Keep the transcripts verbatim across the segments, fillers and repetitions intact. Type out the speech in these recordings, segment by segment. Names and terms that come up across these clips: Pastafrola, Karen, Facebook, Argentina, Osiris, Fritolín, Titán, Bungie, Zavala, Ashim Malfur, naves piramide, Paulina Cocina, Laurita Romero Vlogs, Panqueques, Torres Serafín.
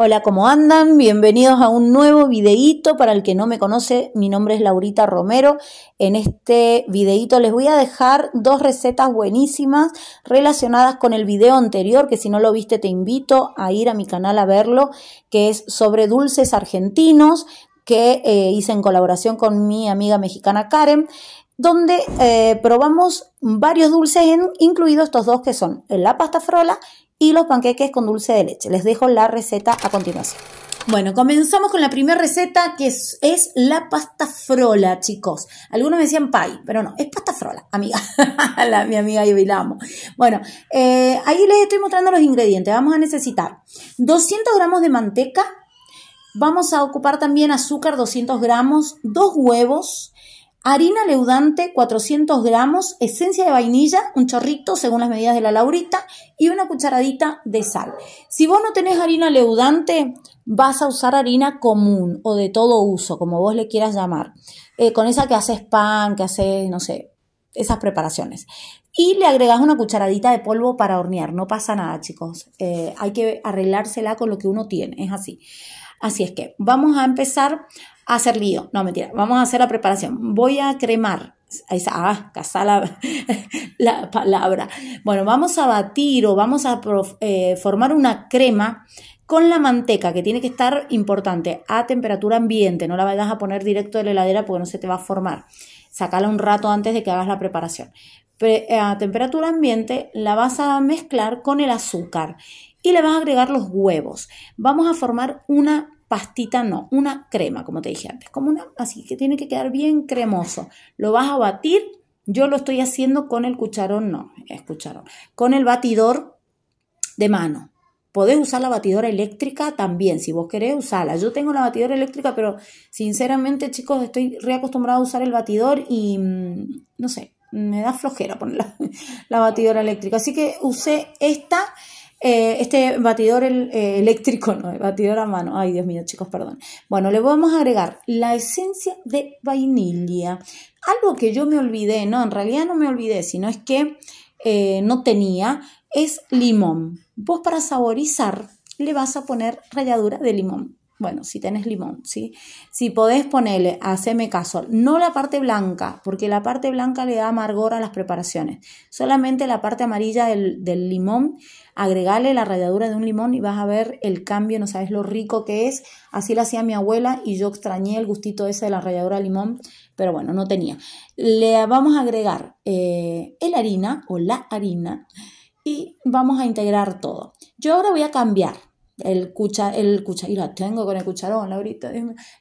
Hola, ¿cómo andan? Bienvenidos a un nuevo videíto. Para el que no me conoce, mi nombre es Laurita Romero. En este videíto les voy a dejar dos recetas buenísimas relacionadas con el video anterior, que si no lo viste te invito a ir a mi canal a verlo, que es sobre dulces argentinos, que eh, hice en colaboración con mi amiga mexicana Karen, donde eh, probamos varios dulces, en, incluidos estos dos que son la pastafrola y los panqueques con dulce de leche. Les dejo la receta a continuación. Bueno, comenzamos con la primera receta, que es, es la pastafrola, chicos. Algunos me decían pay, pero no, es pastafrola, amiga. la, mi amiga yo la amo. Bueno, eh, ahí les estoy mostrando los ingredientes. Vamos a necesitar doscientos gramos de manteca. Vamos a ocupar también azúcar, doscientos gramos, dos huevos, harina leudante, cuatrocientos gramos, esencia de vainilla, un chorrito según las medidas de la Laurita, y una cucharadita de sal. Si vos no tenés harina leudante, vas a usar harina común o de todo uso, como vos le quieras llamar. Eh, con esa que haces pan, que haces, no sé, esas preparaciones. Y le agregás una cucharadita de polvo para hornear. No pasa nada, chicos. Eh, hay que arreglársela con lo que uno tiene, es así. Así es que vamos a empezar a hacer lío. No, mentira, vamos a hacer la preparación. Voy a cremar. Esa, ah, casá la, la palabra. Bueno, vamos a batir o vamos a prof, eh, formar una crema con la manteca, que tiene que estar, importante, a temperatura ambiente. No la vayas a poner directo de la heladera porque no se te va a formar. Sacala un rato antes de que hagas la preparación. A temperatura ambiente la vas a mezclar con el azúcar y le vas a agregar los huevos. Vamos a formar una pastita, no, una crema, como te dije antes, como una, así que tiene que quedar bien cremoso. Lo vas a batir, yo lo estoy haciendo con el cucharón, no, es cucharón, con el batidor de mano. Podés usar la batidora eléctrica también, si vos querés usarla. Yo tengo la batidora eléctrica, pero sinceramente, chicos, estoy reacostumbrada a usar el batidor y no sé, me da flojera poner la, la batidora eléctrica. Así que usé esta... Eh, este batidor el, eh, eléctrico, no, el batidor a mano. Ay, Dios mío, chicos, perdón. Bueno, le vamos a agregar la esencia de vainilla. Algo que yo me olvidé, no, en realidad no me olvidé, sino es que eh, no tenía, es limón. Vos para saborizar le vas a poner ralladura de limón. Bueno, si tenés limón, ¿sí? Si podés ponerle, haceme caso, no la parte blanca, porque la parte blanca le da amargor a las preparaciones. Solamente la parte amarilla del, del limón, agregale la ralladura de un limón y vas a ver el cambio, no sabes lo rico que es. Así lo hacía mi abuela y yo extrañé el gustito ese de la ralladura de limón, pero bueno, no tenía. Le vamos a agregar eh, el harina o la harina y vamos a integrar todo. Yo ahora voy a cambiar. El cucha, el cucha, y la tengo con el cucharón, Laurita.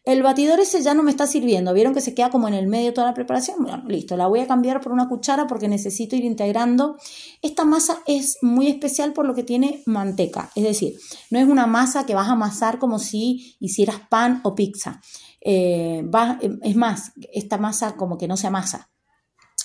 El batidor ese ya no me está sirviendo. ¿Vieron que se queda como en el medio toda la preparación? Bueno, listo, la voy a cambiar por una cuchara porque necesito ir integrando. Esta masa es muy especial por lo que tiene manteca. Es decir, no es una masa que vas a amasar como si hicieras pan o pizza. Eh, vas, es más, esta masa como que no se amasa.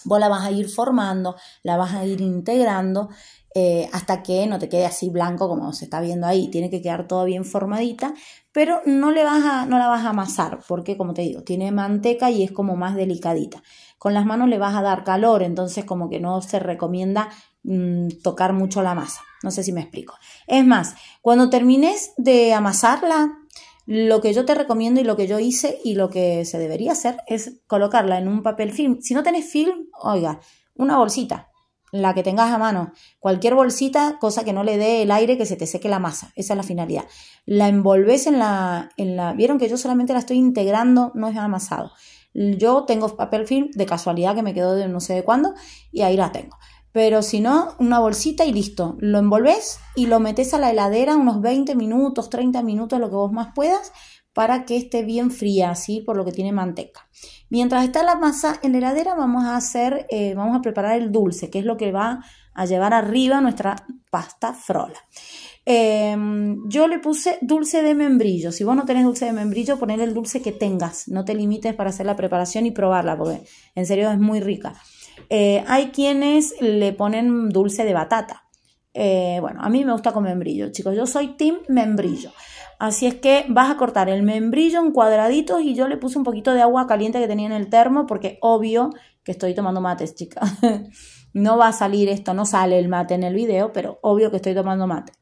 Vos la vas a ir formando, la vas a ir integrando eh, hasta que no te quede así blanco como se está viendo ahí. Tiene que quedar todo bien formadita, pero no, le vas a, no la vas a amasar porque, como te digo, tiene manteca y es como más delicadita. Con las manos le vas a dar calor, entonces como que no se recomienda mmm, tocar mucho la masa. No sé si me explico. Es más, cuando termines de amasarla, lo que yo te recomiendo y lo que yo hice y lo que se debería hacer es colocarla en un papel film. Si no tenés film, oiga, una bolsita, la que tengas a mano, cualquier bolsita, cosa que no le dé el aire, que se te seque la masa. Esa es la finalidad. La envolvés en la, en la... Vieron que yo solamente la estoy integrando, no es amasado. Yo tengo papel film, de casualidad que me quedó de no sé de cuándo, y ahí la tengo. Pero si no, una bolsita y listo. Lo envolvés y lo metés a la heladera unos veinte minutos, treinta minutos, lo que vos más puedas, para que esté bien fría, así, por lo que tiene manteca. Mientras está la masa en la heladera, vamos a hacer, eh, vamos a preparar el dulce, que es lo que va a llevar arriba nuestra pastafrola. Eh, yo le puse dulce de membrillo. Si vos no tenés dulce de membrillo, poner el dulce que tengas. No te limites para hacer la preparación y probarla, porque en serio es muy rica. Eh, hay quienes le ponen dulce de batata. Eh, bueno, a mí me gusta con membrillo, chicos. Yo soy team membrillo. Así es que vas a cortar el membrillo en cuadraditos y yo le puse un poquito de agua caliente que tenía en el termo porque obvio que estoy tomando mates, chicas. No va a salir esto, no sale el mate en el video, pero obvio que estoy tomando mate.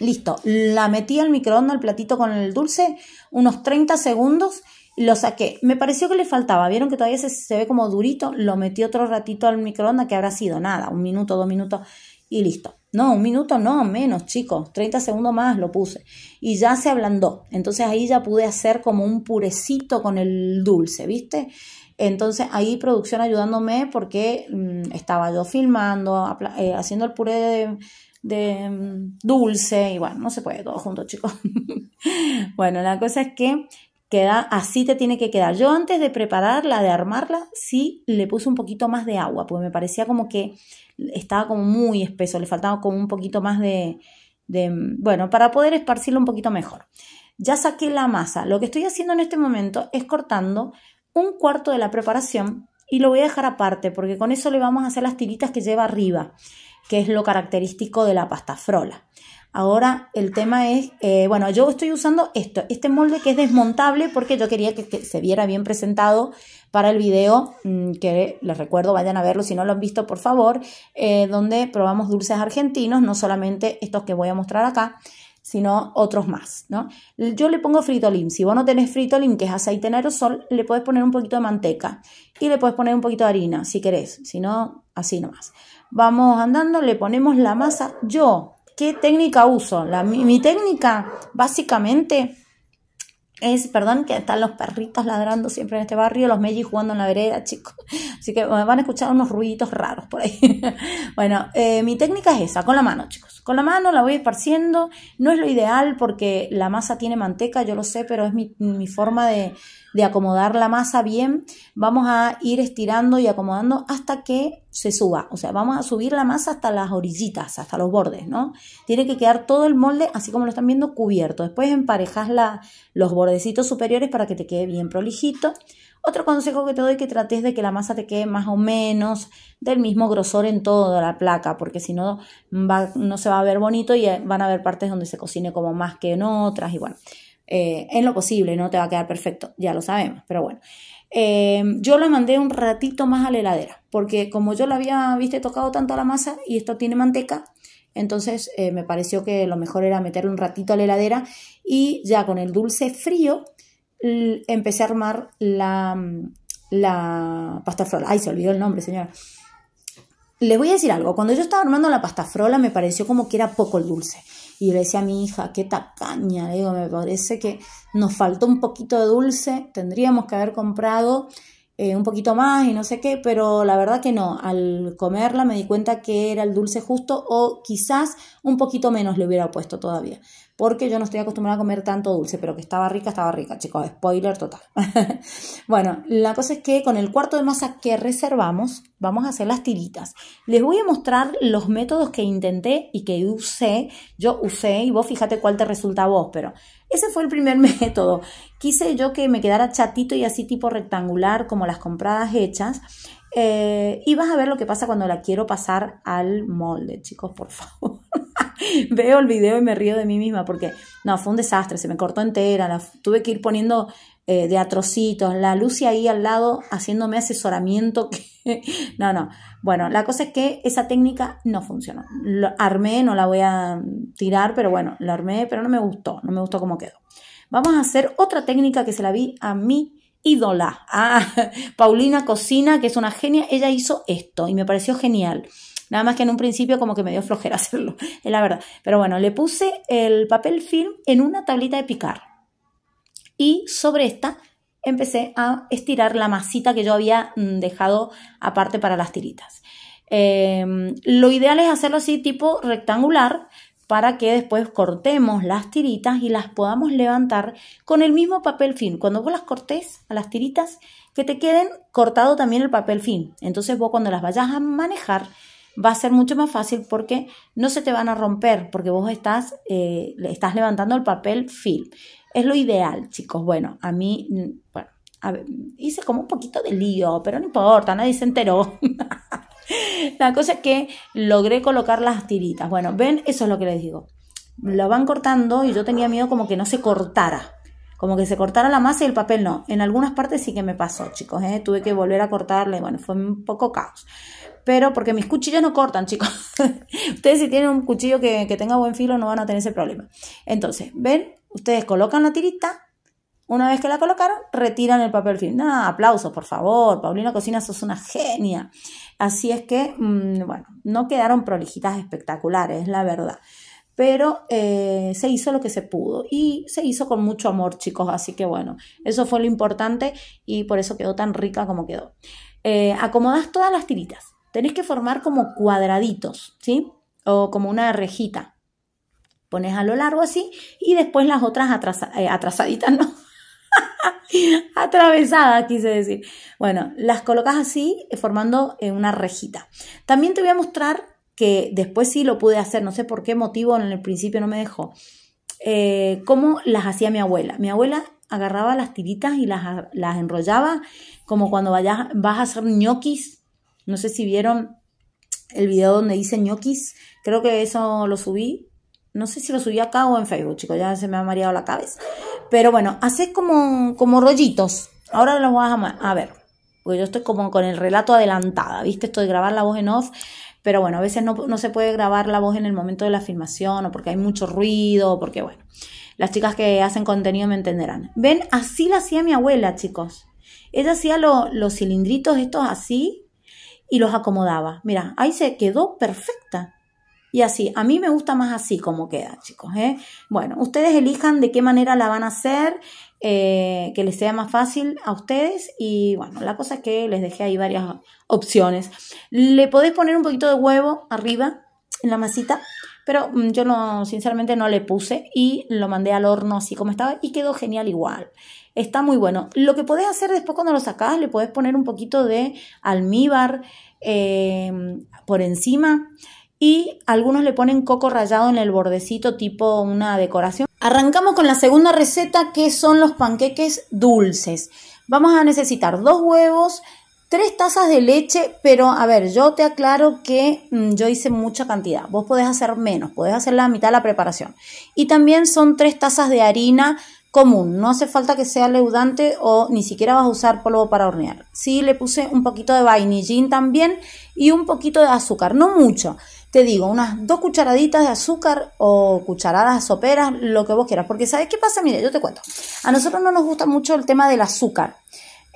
Listo, la metí al microondas, el platito con el dulce, unos treinta segundos, lo saqué. Me pareció que le faltaba, vieron que todavía se, se ve como durito, lo metí otro ratito al microondas, que habrá sido nada, un minuto, dos minutos y listo. No, un minuto no, menos chicos, treinta segundos más lo puse y ya se ablandó. Entonces ahí ya pude hacer como un purecito con el dulce, ¿viste? Entonces ahí producción ayudándome porque mmm, estaba yo filmando, eh, haciendo el puré de... de dulce, y bueno, no se puede todo junto, chicos. Bueno, la cosa es que queda, así te tiene que quedar. Yo antes de prepararla, de armarla, sí le puse un poquito más de agua, porque me parecía como que estaba como muy espeso, le faltaba como un poquito más de, de bueno, para poder esparcirlo un poquito mejor. Ya saqué la masa. Lo que estoy haciendo en este momento es cortando un cuarto de la preparación y lo voy a dejar aparte, porque con eso le vamos a hacer las tiritas que lleva arriba, que es lo característico de la pastafrola. Ahora el tema es, eh, bueno, yo estoy usando esto, este molde que es desmontable, porque yo quería que, que se viera bien presentado para el video, mmm, que les recuerdo, vayan a verlo si no lo han visto, por favor, eh, donde probamos dulces argentinos, no solamente estos que voy a mostrar acá, sino otros más, ¿no? Yo le pongo fritolín. Si vos no tenés fritolín, que es aceite en aerosol, le podés poner un poquito de manteca y le podés poner un poquito de harina, si querés, si no, así nomás. Vamos andando, le ponemos la masa. Yo, ¿qué técnica uso? La, mi, mi técnica básicamente es, perdón que están los perritos ladrando siempre en este barrio, los mellis jugando en la vereda, chicos. Así que bueno, van a escuchar unos ruiditos raros por ahí. Bueno, eh, mi técnica es esa, con la mano, chicos. Con la mano la voy esparciendo. No es lo ideal porque la masa tiene manteca, yo lo sé, pero es mi, mi forma de, de acomodar la masa bien. Vamos a ir estirando y acomodando hasta que se suba. O sea, vamos a subir la masa hasta las orillitas, hasta los bordes, ¿no? Tiene que quedar todo el molde, así como lo están viendo, cubierto. Después emparejas la, los bordecitos superiores para que te quede bien prolijito. Otro consejo que te doy, que trates de que la masa te quede más o menos del mismo grosor en toda la placa, porque si no, va, no se va a ver bonito y van a haber partes donde se cocine como más que en otras. Y bueno, eh, en lo posible no te va a quedar perfecto, ya lo sabemos, pero bueno. Eh, yo la mandé un ratito más a la heladera, porque como yo la había, viste, tocado tanto a la masa y esto tiene manteca, entonces eh, me pareció que lo mejor era meterle un ratito a la heladera y ya con el dulce frío empecé a armar la, la pastafrola. Ay, se olvidó el nombre, señora. Les voy a decir algo. Cuando yo estaba armando la pastafrola me pareció como que era poco el dulce. Y yo le decía a mi hija, qué tacaña. Le digo, me parece que nos faltó un poquito de dulce. Tendríamos que haber comprado eh, un poquito más y no sé qué. Pero la verdad que no. Al comerla me di cuenta que era el dulce justo, o quizás un poquito menos le hubiera puesto todavía, porque yo no estoy acostumbrada a comer tanto dulce, pero que estaba rica, estaba rica, chicos, spoiler total. Bueno, la cosa es que con el cuarto de masa que reservamos, vamos a hacer las tiritas. Les voy a mostrar los métodos que intenté y que usé, yo usé, y vos fíjate cuál te resulta a vos, pero ese fue el primer método. Quise yo que me quedara chatito y así tipo rectangular, como las compradas hechas. Eh, y vas a ver lo que pasa cuando la quiero pasar al molde, chicos, por favor. Veo el video y me río de mí misma porque, no, fue un desastre, se me cortó entera, la, tuve que ir poniendo eh, de a trocitos, la Lucy ahí al lado haciéndome asesoramiento, que, no, no, bueno, la cosa es que esa técnica no funcionó, lo armé, no la voy a tirar, pero bueno, la armé, pero no me gustó, no me gustó cómo quedó. Vamos a hacer otra técnica que se la vi a mí, ídola, ah, Paulina Cocina, que es una genia. Ella hizo esto y me pareció genial, nada más que en un principio como que me dio flojera hacerlo, es la verdad, pero bueno, le puse el papel film en una tablita de picar y sobre esta empecé a estirar la masita que yo había dejado aparte para las tiritas. Eh, lo ideal es hacerlo así tipo rectangular, para que después cortemos las tiritas y las podamos levantar con el mismo papel film. Cuando vos las cortés a las tiritas, que te queden cortado también el papel film. Entonces vos cuando las vayas a manejar va a ser mucho más fácil porque no se te van a romper, porque vos estás, eh, estás levantando el papel film. Es lo ideal, chicos. Bueno, a mí, bueno, a ver, hice como un poquito de lío, pero no importa, nadie se enteró. La cosa es que logré colocar las tiritas. Bueno, ven, eso es lo que les digo. Lo van cortando y yo tenía miedo como que no se cortara, como que se cortara la masa y el papel no. En algunas partes sí que me pasó, chicos, ¿eh? Tuve que volver a cortarle, bueno, fue un poco caos. Pero porque mis cuchillos no cortan, chicos. Ustedes si tienen un cuchillo que, que tenga buen filo no van a tener ese problema. Entonces, ven, ustedes colocan la tirita. Una vez que la colocaron, retiran el papel film. Nada, aplausos, por favor. Paulina Cocina, sos una genia. Así es que, mmm, bueno, no quedaron prolijitas espectaculares, es la verdad. Pero eh, se hizo lo que se pudo y se hizo con mucho amor, chicos. Así que, bueno, eso fue lo importante y por eso quedó tan rica como quedó. Eh, acomodás todas las tiritas. Tenés que formar como cuadraditos, ¿sí? O como una rejita. Pones a lo largo así y después las otras atrasa, eh, atrasaditas, ¿no? Atravesada, quise decir. Bueno, las colocas así formando una rejita. También te voy a mostrar que después sí lo pude hacer, no sé por qué motivo en el principio no me dejó, eh, cómo las hacía mi abuela. Mi abuela agarraba las tiritas y las, las enrollaba como cuando vayas, vas a hacer ñoquis. No sé si vieron el video donde hice ñoquis, creo que eso lo subí. No sé si lo subí acá o en Facebook, chicos, ya se me ha mareado la cabeza. Pero bueno, haces como, como rollitos. Ahora los vas a, a ver, porque yo estoy como con el relato adelantada, ¿viste? Esto de grabar la voz en off, pero bueno, a veces no, no se puede grabar la voz en el momento de la filmación o porque hay mucho ruido, porque bueno, las chicas que hacen contenido me entenderán. ¿Ven? Así la hacía mi abuela, chicos. Ella hacía lo, los cilindritos estos así y los acomodaba. Mira, ahí se quedó perfecta. Y así, a mí me gusta más así como queda, chicos, ¿eh? Bueno, ustedes elijan de qué manera la van a hacer, eh, que les sea más fácil a ustedes. Y bueno, la cosa es que les dejé ahí varias opciones. Le podés poner un poquito de huevo arriba en la masita, pero yo no, sinceramente no le puse y lo mandé al horno así como estaba y quedó genial igual. Está muy bueno. Lo que podés hacer después cuando lo sacás, le podés poner un poquito de almíbar eh, por encima. Y algunos le ponen coco rallado en el bordecito, tipo una decoración. Arrancamos con la segunda receta, que son los panqueques dulces. Vamos a necesitar dos huevos, tres tazas de leche, pero a ver, yo te aclaro que mmm, yo hice mucha cantidad. Vos podés hacer menos, podés hacer la mitad de la preparación. Y también son tres tazas de harina común. No hace falta que sea leudante o ni siquiera vas a usar polvo para hornear. Sí, le puse un poquito de vainillín también y un poquito de azúcar, no mucho. Te digo, unas dos cucharaditas de azúcar o cucharadas soperas, lo que vos quieras. Porque ¿sabés qué pasa? Mire, yo te cuento. A nosotros no nos gusta mucho el tema del azúcar.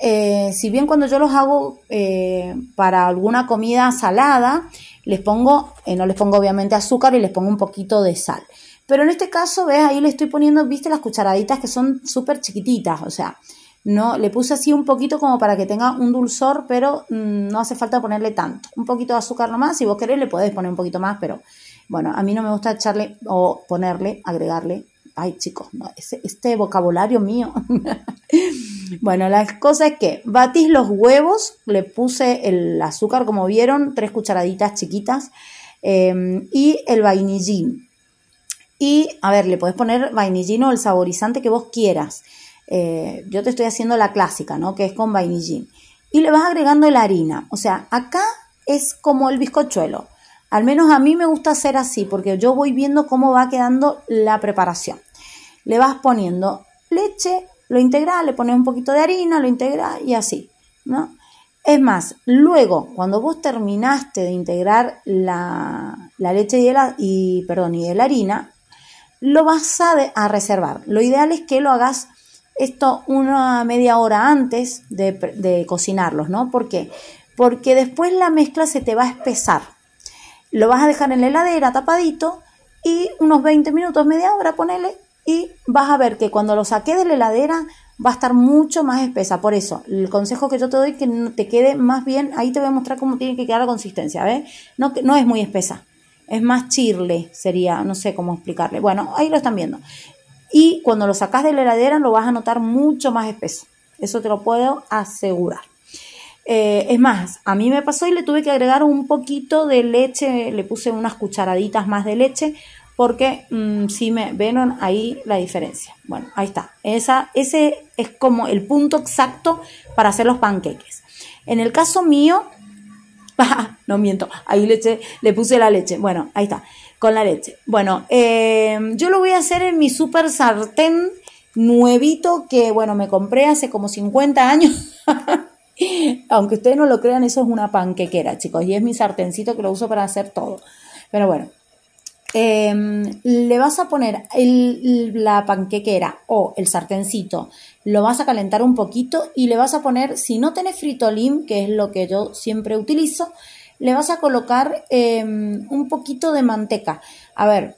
Eh, si bien cuando yo los hago eh, para alguna comida salada, les pongo, eh, no les pongo obviamente azúcar y les pongo un poquito de sal. Pero en este caso, ves, ahí le estoy poniendo, viste, las cucharaditas que son súper chiquititas. O sea, no, le puse así un poquito como para que tenga un dulzor, pero mmm, no hace falta ponerle tanto. Un poquito de azúcar nomás, si vos querés le podés poner un poquito más, pero bueno, a mí no me gusta echarle o ponerle, agregarle. Ay, chicos, no, ese, este vocabulario mío. Bueno, la cosa es que batís los huevos, le puse el azúcar, como vieron, tres cucharaditas chiquitas, eh, y el vainillín. Y, a ver, le podés poner vainillín o el saborizante que vos quieras. Eh, yo te estoy haciendo la clásica, ¿no? Que es con vainillín. Y le vas agregando la harina. O sea, acá es como el bizcochuelo. Al menos a mí me gusta hacer así, porque yo voy viendo cómo va quedando la preparación. Le vas poniendo leche, lo integrás, le pones un poquito de harina, lo integrás y así, ¿no? Es más, luego, cuando vos terminaste de integrar la, la leche y, el, y, perdón, y la harina, lo vas a, de, a reservar. Lo ideal es que lo hagas esto una media hora antes de, de cocinarlos, ¿no? ¿Por qué? Porque después la mezcla se te va a espesar. Lo vas a dejar en la heladera tapadito y unos veinte minutos, media hora, ponele, y vas a ver que cuando lo saques de la heladera va a estar mucho más espesa. Por eso, el consejo que yo te doy es que te quede más bien, ahí te voy a mostrar cómo tiene que quedar la consistencia, ¿ves? No, no es muy espesa, es más chirle, sería, no sé cómo explicarle. Bueno, ahí lo están viendo. Y cuando lo sacas de la heladera lo vas a notar mucho más espeso. Eso te lo puedo asegurar. Eh, es más, a mí me pasó y le tuve que agregar un poquito de leche. Le puse unas cucharaditas más de leche porque mmm, si me vieron ahí la diferencia. Bueno, ahí está. Esa, ese es como el punto exacto para hacer los panqueques. En el caso mío, no miento, ahí le, eché, le puse la leche. Bueno, ahí está. Con la leche. Bueno, eh, yo lo voy a hacer en mi super sartén nuevito que, bueno, me compré hace como cincuenta años. Aunque ustedes no lo crean, eso es una panquequera, chicos. Y es mi sartencito que lo uso para hacer todo. Pero bueno, eh, le vas a poner el, la panquequera o el sartencito. Lo vas a calentar un poquito y le vas a poner, si no tenés fritolín, que es lo que yo siempre utilizo, le vas a colocar eh, un poquito de manteca. A ver,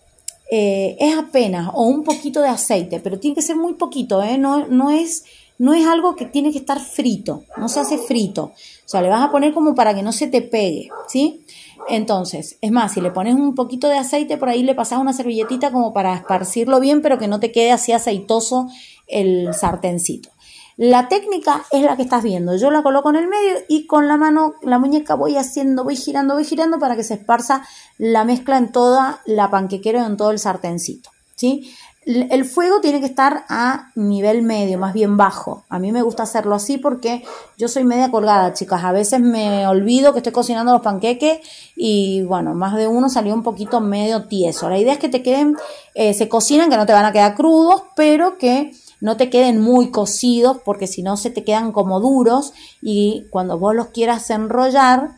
eh, es apenas, o un poquito de aceite, pero tiene que ser muy poquito, ¿eh? No, no es... No es algo que tiene que estar frito, no se hace frito. O sea, le vas a poner como para que no se te pegue, ¿sí? Entonces, es más, si le pones un poquito de aceite, por ahí le pasas una servilletita como para esparcirlo bien, pero que no te quede así aceitoso el sartencito. La técnica es la que estás viendo. Yo la coloco en el medio y con la mano, la muñeca voy haciendo, voy girando, voy girando para que se esparza la mezcla en toda la panquequera, en todo el sartencito, ¿sí? El fuego tiene que estar a nivel medio, más bien bajo. A mí me gusta hacerlo así porque yo soy media colgada, chicas. A veces me olvido que estoy cocinando los panqueques y, bueno, más de uno salió un poquito medio tieso. La idea es que te queden, eh, se cocinan, que no te van a quedar crudos, pero que no te queden muy cocidos porque si no se te quedan como duros y cuando vos los quieras enrollar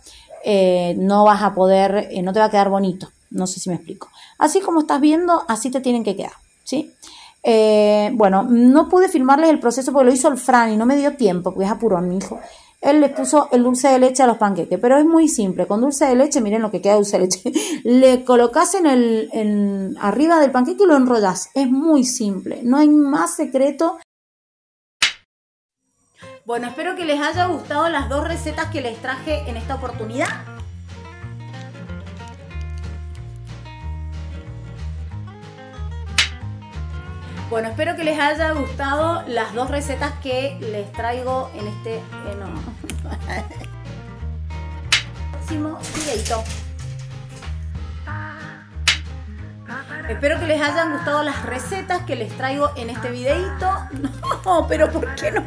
eh, no vas a poder, eh, no te va a quedar bonito. No sé si me explico. Así como estás viendo, así te tienen que quedar. ¿Sí? Eh, bueno, no pude filmarles el proceso porque lo hizo el Fran y no me dio tiempo, porque es apurón mi hijo. Él le puso el dulce de leche a los panqueques, pero es muy simple. Con dulce de leche, miren lo que queda dulce de leche, le colocas en el en, arriba del panqueque y lo enrollas. Es muy simple, no hay más secreto. Bueno, espero que les haya gustado las dos recetas que les traje en esta oportunidad. Bueno, espero que les haya gustado las dos recetas que les traigo en este eh, no. próximo videito. Espero que les hayan gustado las recetas que les traigo en este videito. No, pero ¿por qué no?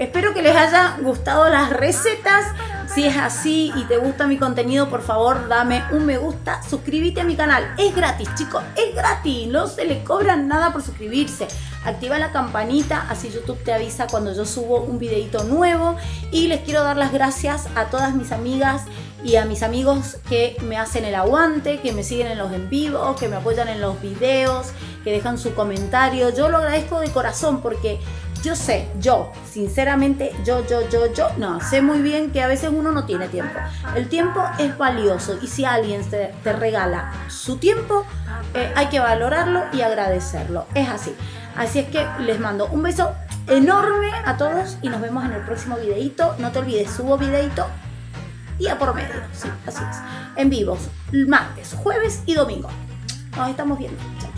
Espero que les haya gustado las recetas. Si es así y te gusta mi contenido, por favor, dame un me gusta, suscríbete a mi canal. Es gratis, chicos, es gratis. No se le cobra nada por suscribirse. Activa la campanita, así YouTube te avisa cuando yo subo un videito nuevo. Y les quiero dar las gracias a todas mis amigas y a mis amigos que me hacen el aguante, que me siguen en los en vivos, que me apoyan en los videos, que dejan su comentario. Yo lo agradezco de corazón porque... Yo sé, yo, sinceramente, yo, yo, yo, yo, no, sé muy bien que a veces uno no tiene tiempo. El tiempo es valioso y si alguien te, te regala su tiempo, eh, hay que valorarlo y agradecerlo. Es así. Así es que les mando un beso enorme a todos y nos vemos en el próximo videito. No te olvides, subo videito día por medio, sí, así es. En vivos, martes, jueves y domingo. Nos estamos viendo. Chao.